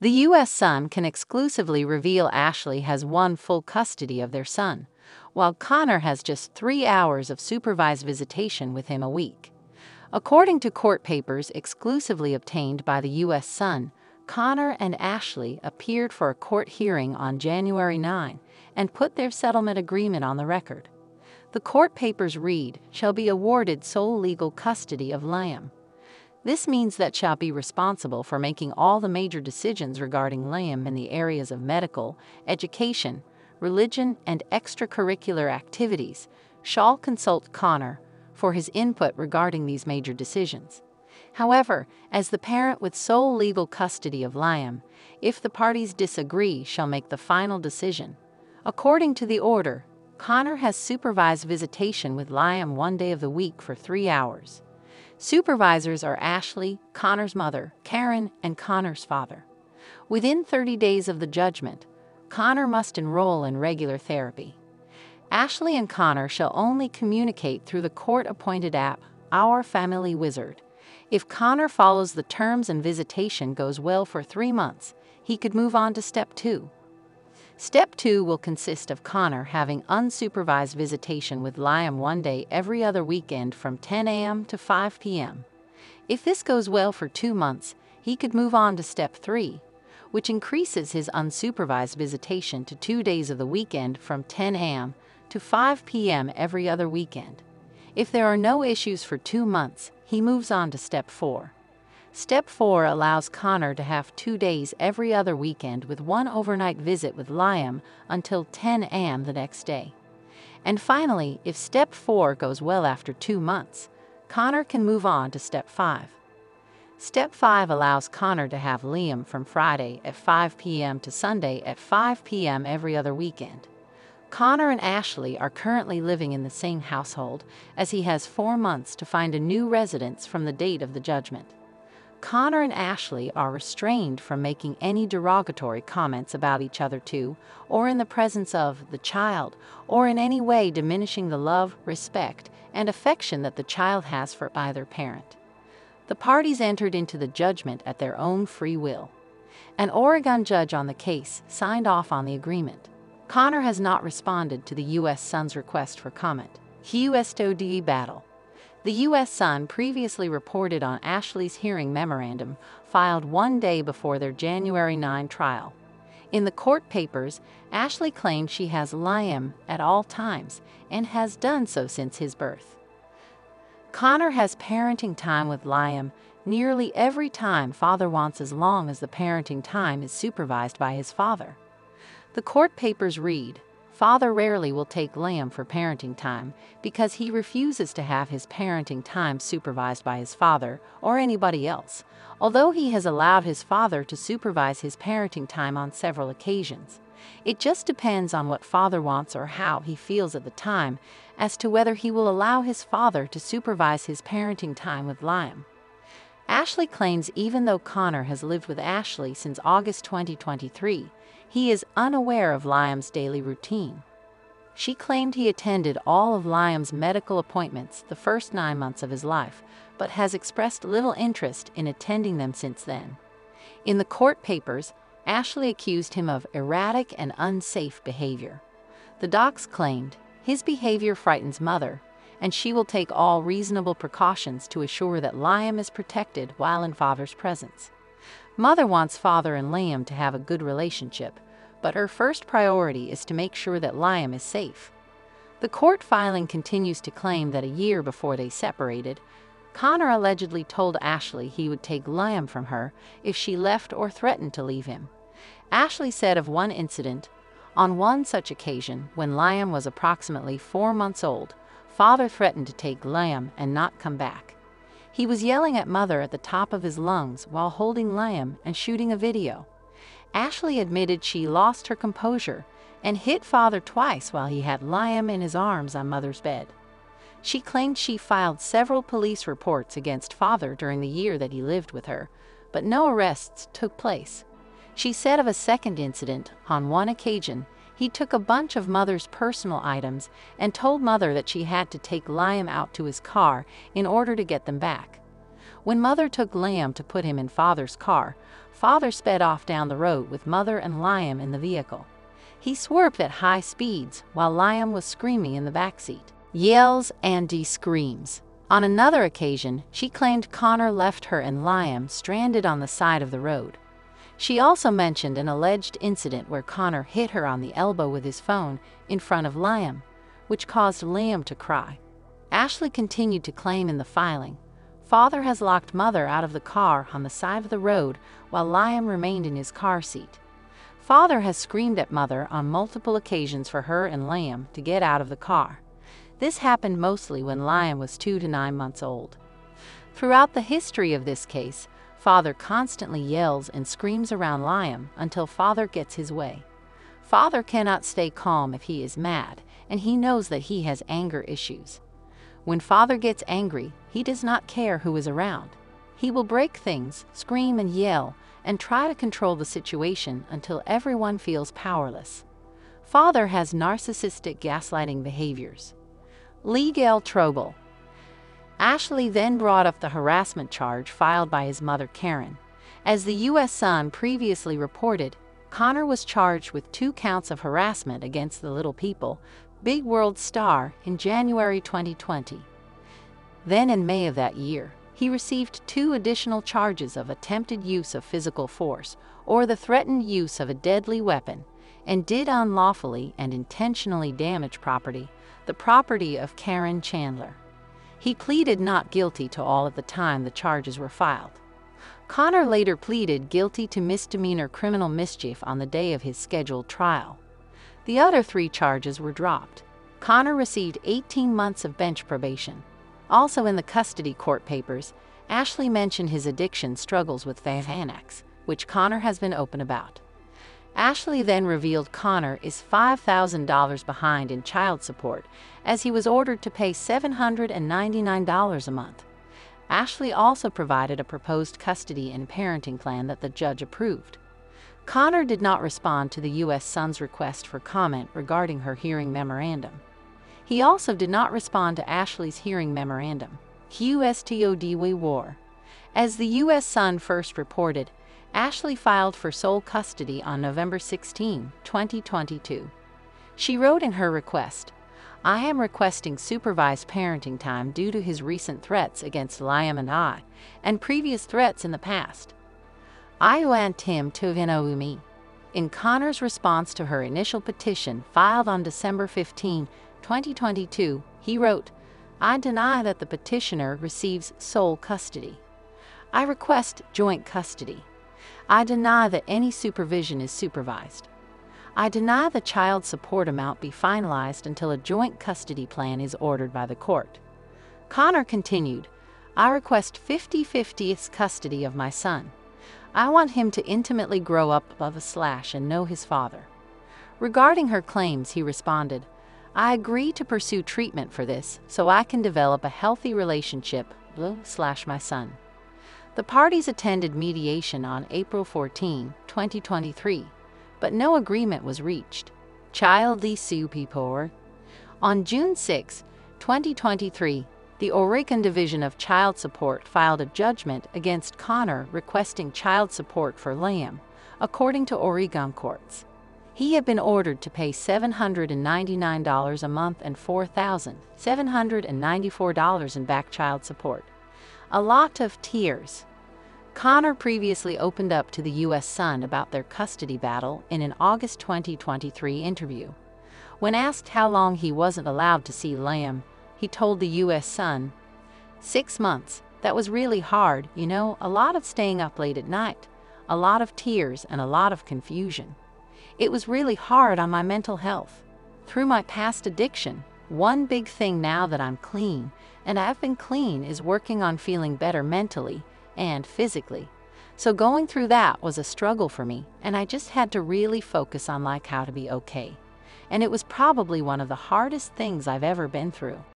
The U.S. son can exclusively reveal Ashley has won full custody of their son, while Connor has just 3 hours of supervised visitation with him a week. According to court papers exclusively obtained by the U.S. son, Connor and Ashley appeared for a court hearing on January 9 and put their settlement agreement on the record. The court papers read, "Shall be awarded sole legal custody of Lamb." This means that shall be responsible for making all the major decisions regarding Lamb in the areas of medical, education, religion, and extracurricular activities, shall consult Connor for his input regarding these major decisions. However, as the parent with sole legal custody of Liam, if the parties disagree, shall make the final decision. According to the order, Connor has supervised visitation with Liam one day of the week for 3 hours. Supervisors are Ashley, Connor's mother, Karen, and Connor's father. Within 30 days of the judgment, Connor must enroll in regular therapy. Ashley and Connor shall only communicate through the court-appointed app, Our Family Wizard. If Connor follows the terms and visitation goes well for 3 months, he could move on to Step 2. Step 2 will consist of Connor having unsupervised visitation with Liam one day every other weekend from 10 a.m. to 5 p.m. If this goes well for 2 months, he could move on to Step 3, which increases his unsupervised visitation to 2 days of the weekend from 10 a.m. to 5 p.m. every other weekend. If there are no issues for 2 months, he moves on to Step 4. Step 4 allows Connor to have 2 days every other weekend with one overnight visit with Liam until 10 a.m. the next day. And finally, if Step 4 goes well after 2 months, Connor can move on to Step 5. Step 5 allows Connor to have Liam from Friday at 5 p.m. to Sunday at 5 p.m. every other weekend. Connor and Ashley are currently living in the same household, as he has 4 months to find a new residence from the date of the judgment. Connor and Ashley are restrained from making any derogatory comments about each other to, or in the presence of, the child, or in any way diminishing the love, respect, and affection that the child has for either parent. The parties entered into the judgment at their own free will. An Oregon judge on the case signed off on the agreement. Connor has not responded to the U.S. son's request for comment. Huesto de battle. The U.S. son previously reported on Ashley's hearing memorandum, filed one day before their January 9 trial. In the court papers, Ashley claimed she has Liam at all times and has done so since his birth. Connor has parenting time with Liam nearly every time father wants, as long as the parenting time is supervised by his father. The court papers read, "Father rarely will take Liam for parenting time because he refuses to have his parenting time supervised by his father or anybody else, although he has allowed his father to supervise his parenting time on several occasions. It just depends on what father wants or how he feels at the time as to whether he will allow his father to supervise his parenting time with Liam." Ashley claims even though Connor has lived with Ashley since August 2023, he is unaware of Liam's daily routine. She claimed he attended all of Liam's medical appointments the first 9 months of his life, but has expressed little interest in attending them since then. In the court papers, Ashley accused him of erratic and unsafe behavior. The docs claimed, "His behavior frightens mother, and she will take all reasonable precautions to assure that Liam is protected while in father's presence. Mother wants father and Liam to have a good relationship, but her first priority is to make sure that Liam is safe." The court filing continues to claim that a year before they separated, Connor allegedly told Ashley he would take Liam from her if she left or threatened to leave him. Ashley said of one incident, "On one such occasion, when Liam was approximately 4 months old, father threatened to take Liam and not come back. He was yelling at mother at the top of his lungs while holding Liam and shooting a video." Ashley admitted she lost her composure and hit father twice while he had Liam in his arms on mother's bed. She claimed she filed several police reports against father during the year that he lived with her, but no arrests took place. She said of a second incident, "On one occasion, he took a bunch of mother's personal items and told mother that she had to take Liam out to his car in order to get them back. When Mother took Lamb to put him in Father's car, Father sped off down the road with Mother and Liam in the vehicle. He swerved at high speeds while Liam was screaming in the backseat. Yells, Andy screams. On another occasion, she claimed Connor left her and Liam stranded on the side of the road. She also mentioned an alleged incident where Connor hit her on the elbow with his phone in front of Liam, which caused Liam to cry. Ashley continued to claim in the filing, Father has locked Mother out of the car on the side of the road while Liam remained in his car seat. Father has screamed at Mother on multiple occasions for her and Liam to get out of the car. This happened mostly when Liam was 2 to 9 months old. Throughout the history of this case, Father constantly yells and screams around Liam until Father gets his way. Father cannot stay calm if he is mad, and he knows that he has anger issues. When Father gets angry, he does not care who is around. He will break things, scream and yell, and try to control the situation until everyone feels powerless. Father has narcissistic gaslighting behaviors. Legal trouble. Ashley then brought up the harassment charge filed by his mother, Karen. As the U.S. Sun previously reported, Connor was charged with 2 counts of harassment against the Little People, Big World star in January 2020. Then in May of that year, he received 2 additional charges of attempted use of physical force or the threatened use of a deadly weapon, and did unlawfully and intentionally damage property, the property of Karen Chandler. He pleaded not guilty to all at the time the charges were filed. Connor later pleaded guilty to misdemeanor criminal mischief on the day of his scheduled trial. The other 3 charges were dropped. Connor received 18 months of bench probation. Also in the custody court papers, Ashley mentioned his addiction struggles with Xanax, which Connor has been open about. Ashley then revealed Connor is $5,000 behind in child support, as he was ordered to pay $799 a month. Ashley also provided a proposed custody and parenting plan that the judge approved. Connor did not respond to the U.S. Sun's request for comment regarding her hearing memorandum. He also did not respond to Ashley's hearing memorandum. QSTODWE War. As the U.S. Sun first reported, Ashley filed for sole custody on November 16, 2022. She wrote in her request, I am requesting supervised parenting time due to his recent threats against Liam and I, and previous threats in the past. I want him to interview me. In Connor's response to her initial petition filed on December 15, 2022, he wrote, I deny that the petitioner receives sole custody. I request joint custody. I deny that any supervision is supervised. I deny the child support amount be finalized until a joint custody plan is ordered by the court. Connor continued, I request 50/50 custody of my son. I want him to intimately grow up above a slash and know his father. Regarding her claims, he responded, I agree to pursue treatment for this so I can develop a healthy relationship / my son. The parties attended mediation on April 14, 2023, but no agreement was reached. On June 6, 2023, the Oregon Division of Child Support filed a judgment against Connor requesting child support for Liam, according to Oregon courts. He had been ordered to pay $799 a month and $4,794 in back child support. A lot of tears. Connor previously opened up to the U.S. Sun about their custody battle in an August 2023 interview. When asked how long he wasn't allowed to see Liam, he told the U.S. Sun, 6 months, that was really hard, you know, a lot of staying up late at night, a lot of tears and a lot of confusion. It was really hard on my mental health. Through my past addiction, one big thing now that I'm clean, and I've been clean, is working on feeling better mentally and physically. So going through that was a struggle for me, and I just had to really focus on how to be okay. And it was probably one of the hardest things I've ever been through.